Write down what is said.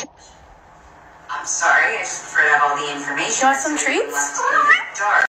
I'm sorry, I just preferred to have all the information. You want some treats?